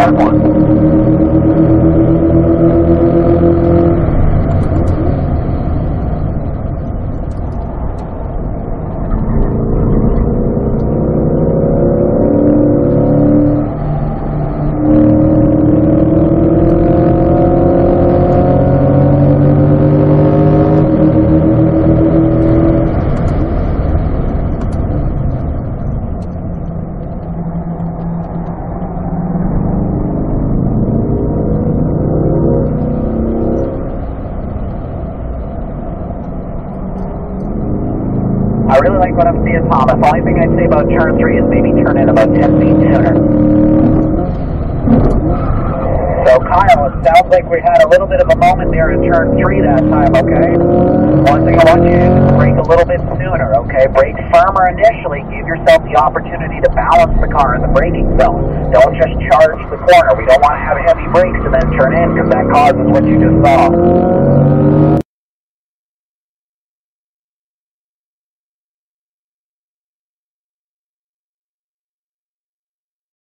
Part 1. I really like what I'm seeing, Tom. The only thing I'd say about turn 3 is maybe turn in about 10 feet sooner. So Kyle, it sounds like we had a little bit of a moment there in turn 3 that time, okay? One thing I want you to do is brake a little bit sooner, okay? Brake firmer initially, give yourself the opportunity to balance the car in the braking zone. Don't just charge the corner. We don't want to have heavy brakes and then turn in because that causes what you just saw.